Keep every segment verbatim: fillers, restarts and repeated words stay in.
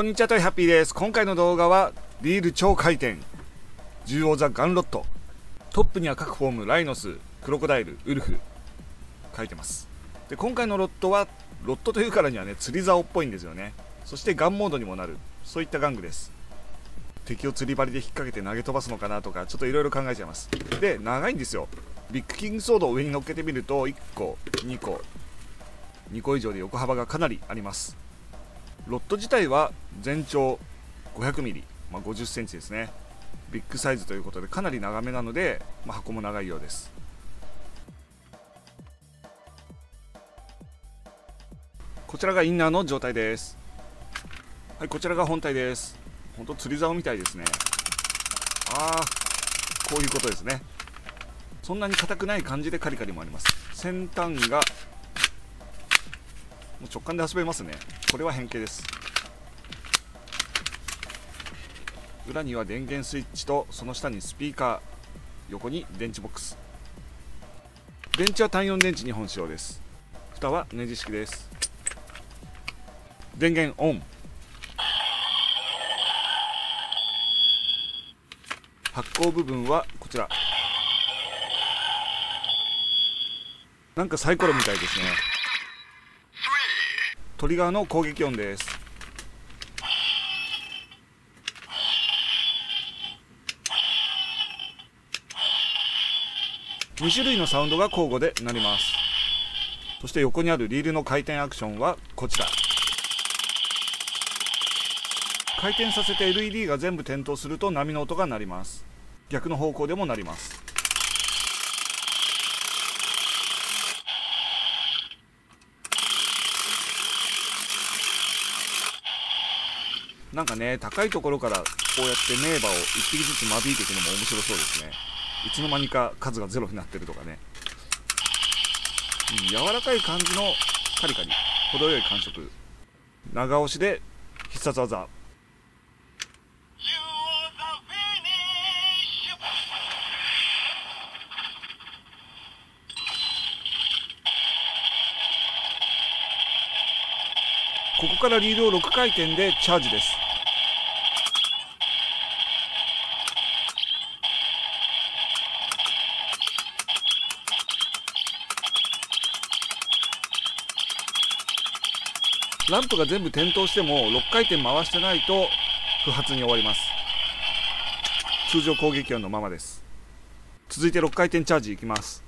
こんにちは、トイハッピーです。今回の動画はリール超回転獣王座ガンロット、トップには各フォームライノス、クロコダイル、ウルフ書いてます。で、今回のロットはロットというからにはね、釣り竿っぽいんですよね。そしてガンモードにもなる、そういった玩具です。敵を釣り針で引っ掛けて投げ飛ばすのかなとか、ちょっといろいろ考えちゃいます。で、長いんですよ。ビッグキングソードを上に乗っけてみるといっこにこにこ以上で横幅がかなりあります。ロット自体は全長 ごひゃくミリ、まあ、ごじゅっセンチですね。ビッグサイズということでかなり長めなので、まあ、箱も長いようです。こちらがインナーの状態です。はい、こちらが本体です。本当釣り竿みたいですね。あー、こういうことですね。そんなに硬くない感じでカリカリもあります。先端がもう直感で遊べますね。これは変形です。裏には電源スイッチと、その下にスピーカー、横に電池ボックス。電池は単よん電池にほん使用です。蓋はネジ式です。電源オン、発光部分はこちら、なんかサイコロみたいですね。トリガーの攻撃音です。に種類のサウンドが交互で鳴ります。そして横にあるリールの回転アクションはこちら。回転させて エルイーディー が全部点灯すると波の音が鳴ります。逆の方向でも鳴ります。なんかね、高いところからこうやって名馬をいっぴきずつ間引いていくのも面白そうですね。いつの間にか数がゼロになってるとかね、うん、柔らかい感じのカリカリ、程よい感触。長押しで必殺技。ここからリールをろくかい転でチャージです。ランプが全部点灯してもろっかい転回してないと不発に終わります。通常攻撃音のままです。続いてろっかい転チャージいきます。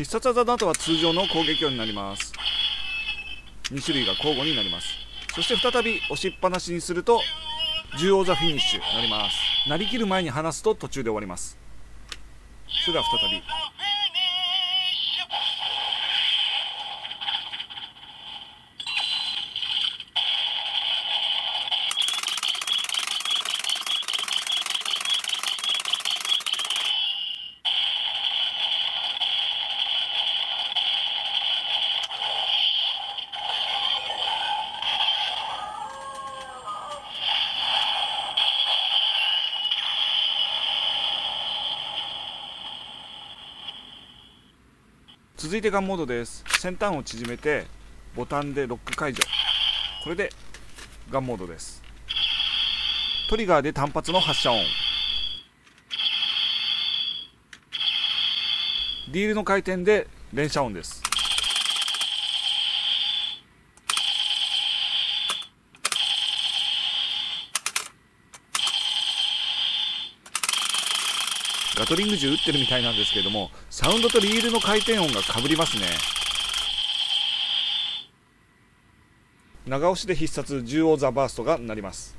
必殺技の後は通常の攻撃音になります。に種類が交互になります。そして再び押しっぱなしにすると獣王座フィニッシュになります。なりきる前に離すと途中で終わります。それでは再び続いてガンモードです。先端を縮めてボタンでロック解除。これでガンモードです。トリガーで単発の発射音。リールの回転で連射音です。ガトリング銃撃ってるみたいなんですけれども、サウンドとリールの回転音がかぶりますね。長押しで必殺獣王座バーストが鳴ります。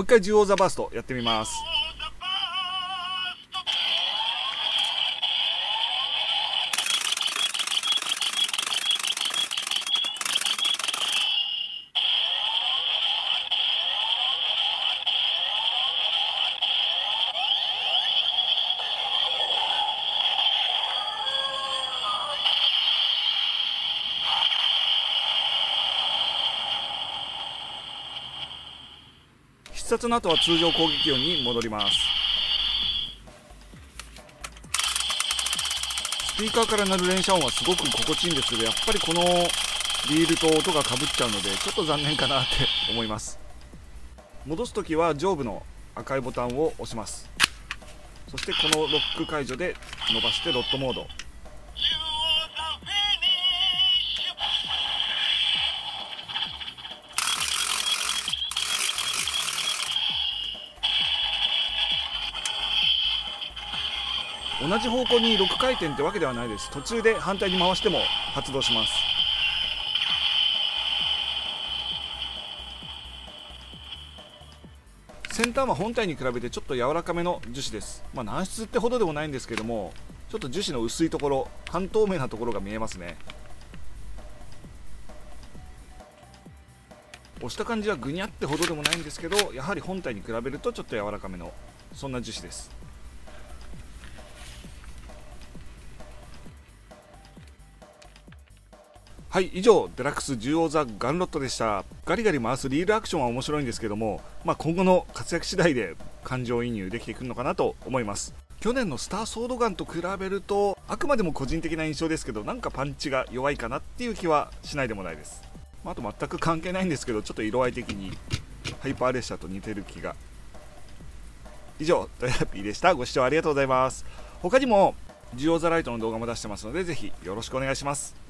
う一回ジュオーザバーストやってみます。必殺の後は通常攻撃音に戻ります。スピーカーから鳴る連射音はすごく心地いいんですけど、やっぱりこのリールと音がかぶっちゃうのでちょっと残念かなって思います。戻す時は上部の赤いボタンを押します。そしてこのロック解除で伸ばしてロットモード、同じ方向にろっかい転ってわけではないです。途中で反対に回しても発動します。先端は本体に比べてちょっと柔らかめの樹脂です。まあ軟質ってほどでもないんですけども、ちょっと樹脂の薄いところ、半透明なところが見えますね。押した感じはぐにゃってほどでもないんですけど、やはり本体に比べるとちょっと柔らかめの、そんな樹脂です。はい、以上デラックスジュオーザガンロットでした。ガリガリ回すリールアクションは面白いんですけども、まあ、今後の活躍次第で感情移入できてくるのかなと思います。去年のスターソードガンと比べると、あくまでも個人的な印象ですけど、なんかパンチが弱いかなっていう気はしないでもないです。まあ、あと全く関係ないんですけど、ちょっと色合い的にハイパー列車と似てる気が。以上トヤピーでした。ご視聴ありがとうございます。他にもジュオーザライトの動画も出してますので、ぜひよろしくお願いします。